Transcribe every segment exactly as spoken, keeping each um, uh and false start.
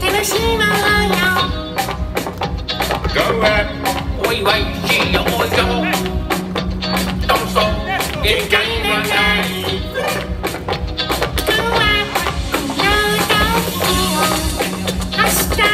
楽しいものよ。ゴー！お祝いしようよ。どうぞ限界はない。今日は夜だけを明日。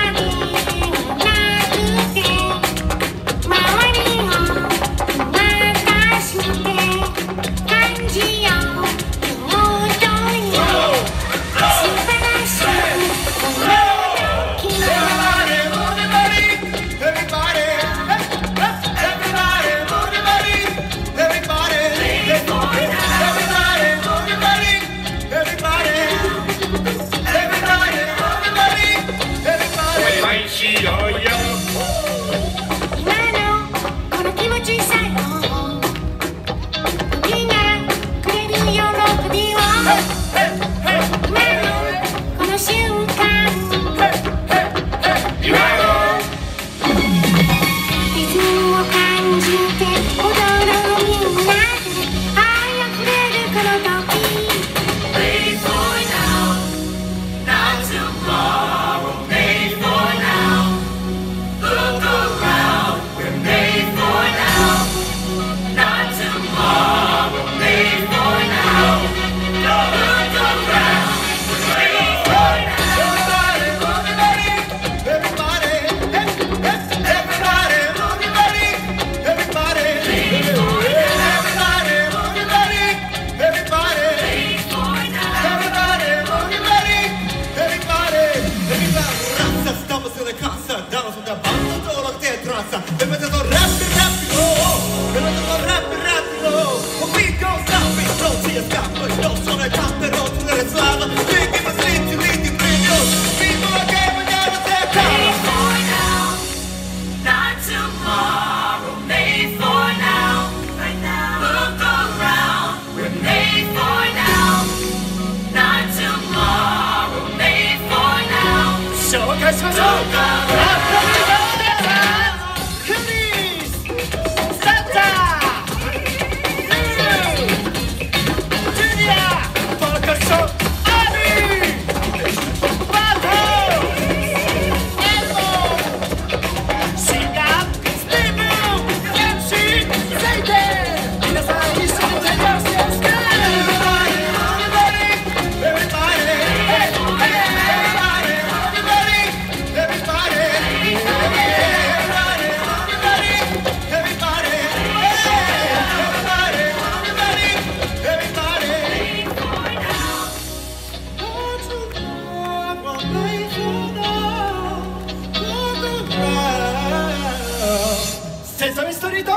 Sesame Street Afrobeat!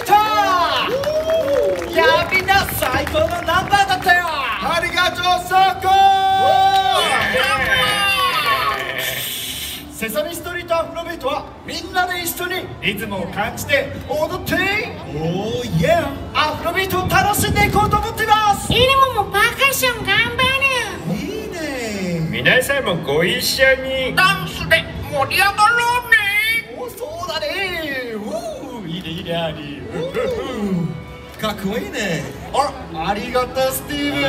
Yeah, みんな最高のナンバーだったよ。ありがとうサーコー。セサミストリートアフロビートはみんなで一緒にリズムを感じて踊って、おーイエー、アフロビートを楽しんでいこうと思ってます。イルモもパーカッション頑張る。いいね。皆さんもご一緒にダンスで盛り上がろう。かっこいいね。あ、ありがとうスティーブン。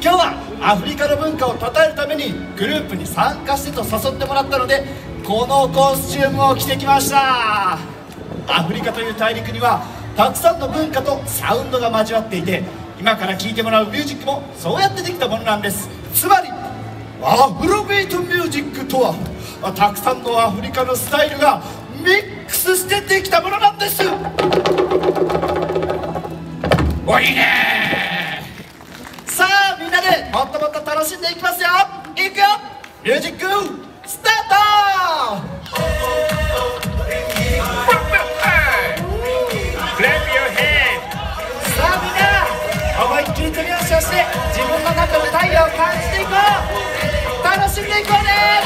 今日はアフリカの文化を称えるためにグループに参加してと誘ってもらったので、このコスチュームを着てきました。アフリカという大陸にはたくさんの文化とサウンドが交わっていて、今から聴いてもらうミュージックもそうやってできたものなんです。つまりアフロビートミュージックとは、たくさんのアフリカのスタイルがミックスしてできたものなんです。おいね。さあみんなでもっともっと楽しんでいきますよ。いくよ、ミュージックスタート。さあみんな思いっきり手拍子をして自分の中の太陽を感じていこう。楽しんでいこうね。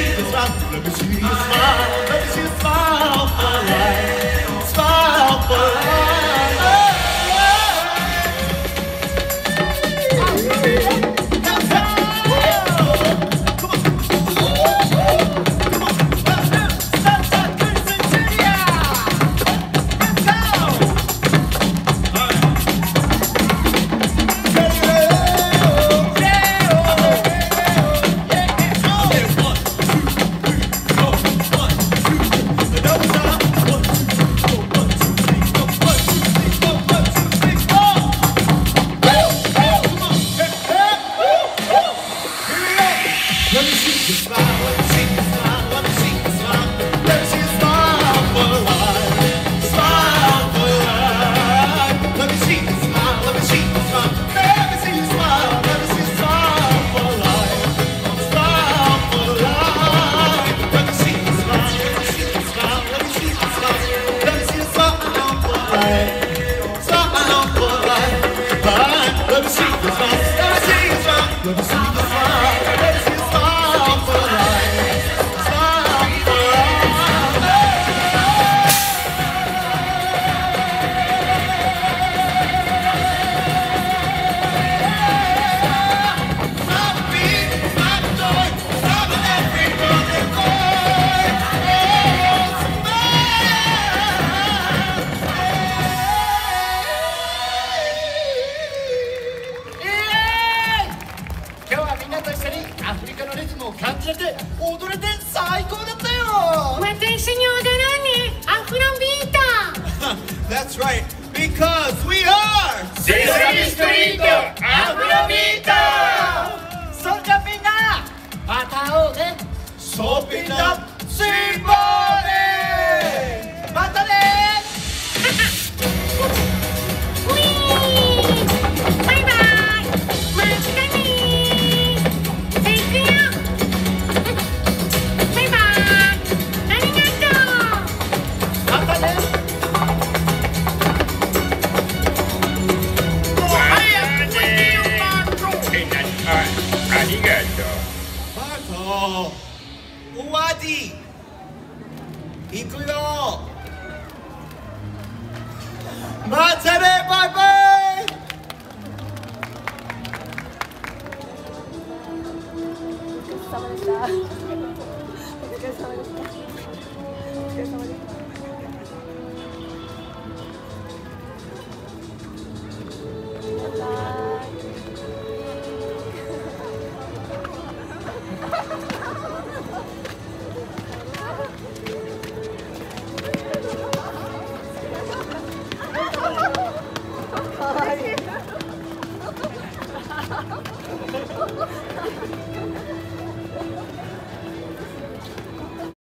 see you smile. Let me see you smile. Let me see you smile for life. Smile for That's right, because we are Sesame Street Afrobeat! So, Japina, Matao, eh? So, Pina, Simbole! Matale! Wee! Bye bye! Matane! Thank you! Bye bye! Arigato! Matale! Wadi, Ikuyo, Matane, bye bye. Thank you.